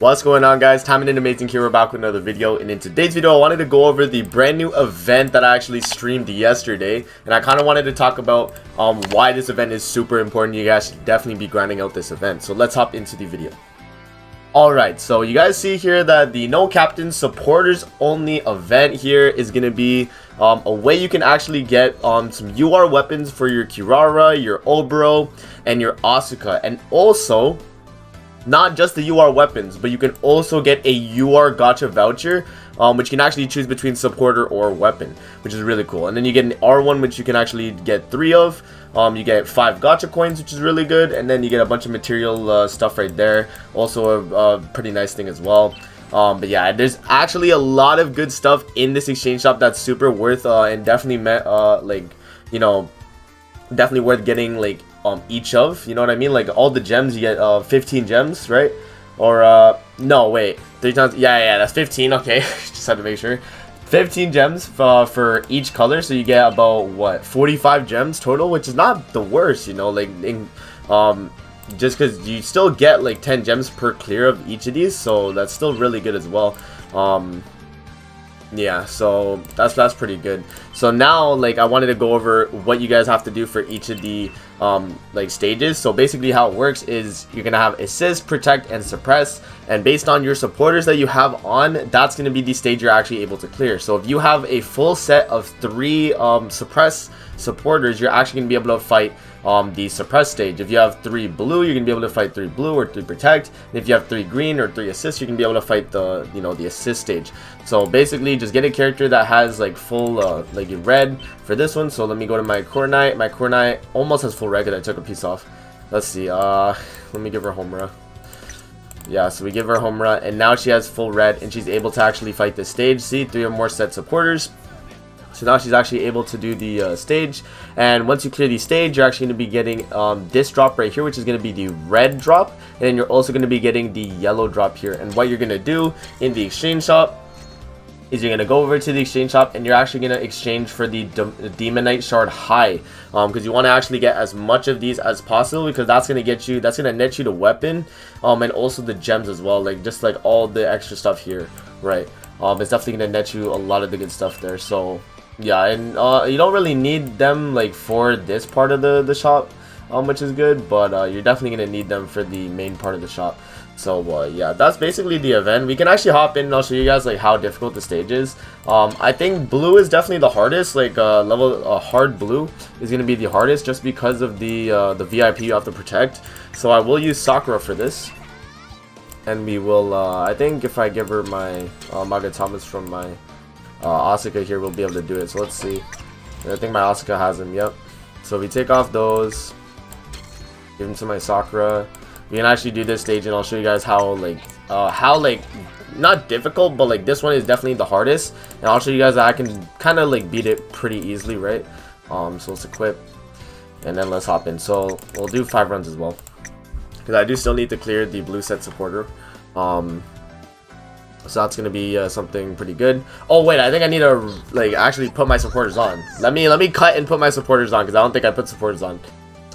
What's going on, guys? Taimanin Amazing here. We're back with another video, and in today's video I wanted to go over the brand new event that I actually streamed yesterday, and I kind of wanted to talk about why this event is super important. You guys should definitely be grinding out this event, so let's hop into the video. Alright, so you guys see here that the no captain supporters only event here is going to be a way you can actually get some UR weapons for your Kirara, your Oboro, and your Asuka. And also, not just the UR weapons, but you can also get a UR gacha voucher, which you can actually choose between supporter or weapon, which is really cool. And then you get an R1, which you can actually get 3 of. You get 5 gacha coins, which is really good. And then you get a bunch of material stuff right there. Also a pretty nice thing as well. But yeah, there's actually a lot of good stuff in this exchange shop that's super worth and definitely definitely worth getting, like, each of, you know what I mean? Like, all the gems, you get 15 gems, right? Or no, wait, 3 times, yeah, that's 15. Okay, just had to make sure. 15 gems for each color, so you get about, what, 45 gems total, which is not the worst, you know, like, just because you still get like 10 gems per clear of each of these, so that's still really good as well. Yeah, so that's pretty good. So now, like, I wanted to go over what you guys have to do for each of the like, stages. So basically how it works is you're gonna have assist, protect, and suppress, and based on your supporters that you have on, that's gonna be the stage you're actually able to clear. So if you have a full set of 3 suppress supporters, you're actually gonna be able to fight the suppress stage. If you have 3 blue, you're gonna be able to fight 3 blue or 3 protect. And if you have 3 green or 3 assist, you can be able to fight the, you know, the assist stage. So basically, just get a character that has like full like red for this one. So let me go to my Core Knight. My Core Knight almost has full red because I took a piece off. Let's see. Let me give her Homura. Yeah, so we give her Homura, and now she has full red, and she's able to actually fight this stage. See, 3 or more set supporters. So now she's actually able to do the stage, and once you clear the stage, you're actually going to be getting this drop right here, which is going to be the red drop, and then you're also going to be getting the yellow drop here. And what you're going to do in the exchange shop is you're going to go over to the exchange shop, and you're actually going to exchange for the Demon Knight Shard High, because you want to actually get as much of these as possible, because that's going to get you, that's going to net you the weapon, and also the gems as well, like, just like all the extra stuff here, right? It's definitely going to net you a lot of the good stuff there. So yeah, and you don't really need them, like, for this part of the shop, which is good, but you're definitely going to need them for the main part of the shop. So yeah, that's basically the event. We can actually hop in and I'll show you guys, like, how difficult the stage is. I think blue is definitely the hardest, like, level hard blue is going to be the hardest, just because of the VIP you have to protect. So I will use Sakura for this, and we will I think if I give her my Magatamas from my Asuka here, will be able to do it. So let's see. I think my Asuka has him. Yep. So we take off those, give him to my Sakura. We can actually do this stage, and I'll show you guys how, like, not difficult, but like, this one is definitely the hardest, and I'll show you guys that I can kind of, like, beat it pretty easily, right? So let's equip, and then let's hop in. So we'll do 5 runs as well, because I do still need to clear the blue set supporter. So that's gonna be something pretty good. Oh wait, I think I need to, like, actually put my supporters on. Let me cut and put my supporters on, because I don't think I put supporters on.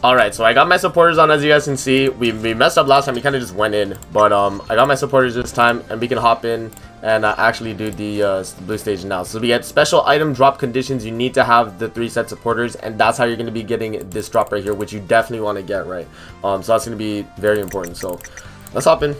Alright, so I got my supporters on, as you guys can see. We messed up last time, we kind of just went in, but I got my supporters this time, and we can hop in and actually do the blue stage now. So we get special item drop conditions. You need to have the 3 set supporters, and that's how you're going to be getting this drop right here, which you definitely want to get, right? So that's going to be very important. So let's hop in,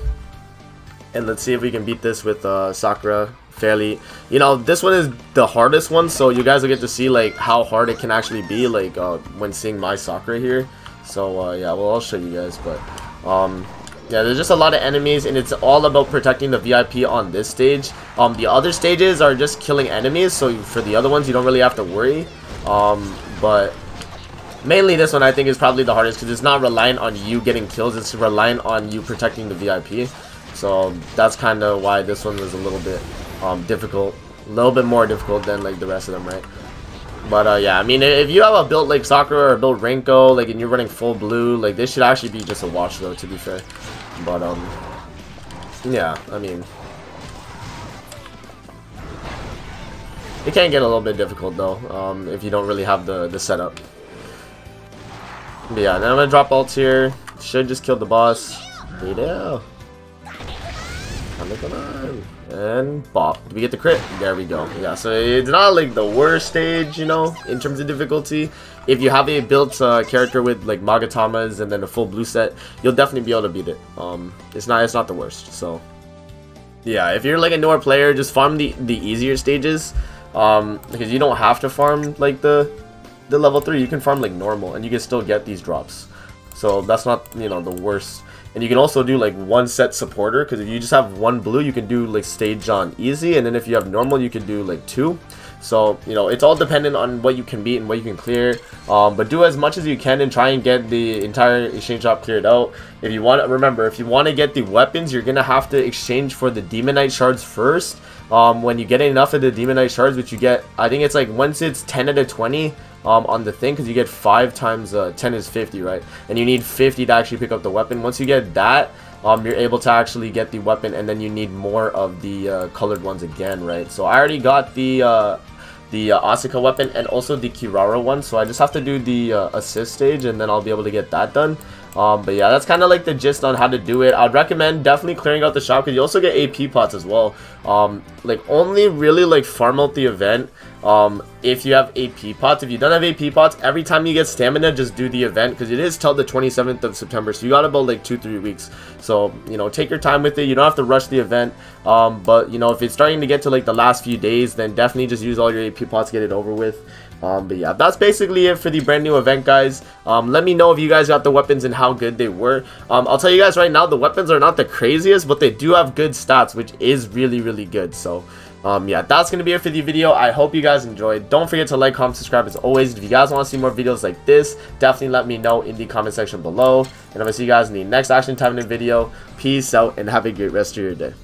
and let's see if we can beat this with Sakura fairly. You know, this one is the hardest one, so you guys will get to see, like, how hard it can actually be, like, when seeing my Sakura here. So yeah, well, I'll show you guys, but yeah, there's just a lot of enemies, and it's all about protecting the VIP on this stage. The other stages are just killing enemies, so for the other ones you don't really have to worry, but mainly this one I think is probably the hardest, because it's not reliant on you getting kills, it's reliant on you protecting the VIP. So that's kind of why this one was a little bit difficult, a little bit more difficult than, like, the rest of them, right? But yeah, I mean, if you have a build like Sakura or build Renko, like, and you're running full blue, like, this should actually be just a wash, though, to be fair. But yeah, I mean, it can get a little bit difficult, though, if you don't really have the setup. But yeah, now I'm gonna drop ult here. Should just kill the boss. Yeah. Come on. And bop. Did we get the crit? There we go. Yeah, so it's not like the worst stage, you know, in terms of difficulty. If you have a built character with like Magatamas and then a full blue set, you'll definitely be able to beat it. It's not the worst. So yeah, if you're like a newer player, just farm the easier stages, because you don't have to farm like the level 3. You can farm like normal and you can still get these drops. So that's not, you know, the worst. And you can also do like one set supporter, because if you just have one blue, you can do like stage on easy, and then if you have normal, you can do like 2. So, you know, it's all dependent on what you can beat and what you can clear. But do as much as you can and try and get the entire exchange shop cleared out. If you want, remember, if you want to get the weapons, you're going to have to exchange for the Demon Knight shards first. When you get enough of the Demon Knight shards, which you get, I think it's like once it's 10 out of 20 on the thing, because you get 5 times 10 is 50, right? And you need 50 to actually pick up the weapon. Once you get that, you're able to actually get the weapon, and then you need more of the colored ones again, right? So I already got the Asuka weapon and also the Kirara one, so I just have to do the assist stage, and then I'll be able to get that done. But yeah, that's kind of like the gist on how to do it. I'd recommend definitely clearing out the shop, because you also get AP pots as well. Like only really like farm out the event if you have AP pots. If you don't have AP pots, every time you get stamina, just do the event, because it is till the 27th of September, so you got about like 2-3 weeks. So, you know, take your time with it. You don't have to rush the event. But you know, if it's starting to get to like the last few days, then definitely just use all your AP pots, get it over with. But yeah, that's basically it for the brand new event, guys. Let me know if you guys got the weapons and how good they were. I'll tell you guys right now, the weapons are not the craziest, but they do have good stats, which is really, really good. So yeah, that's gonna be it for the video. I hope you guys enjoyed. Don't forget to like, comment, subscribe as always. If you guys want to see more videos like this, definitely let me know in the comment section below, and I'm gonna see you guys in the next Action Taimanin video. Peace out and have a great rest of your day.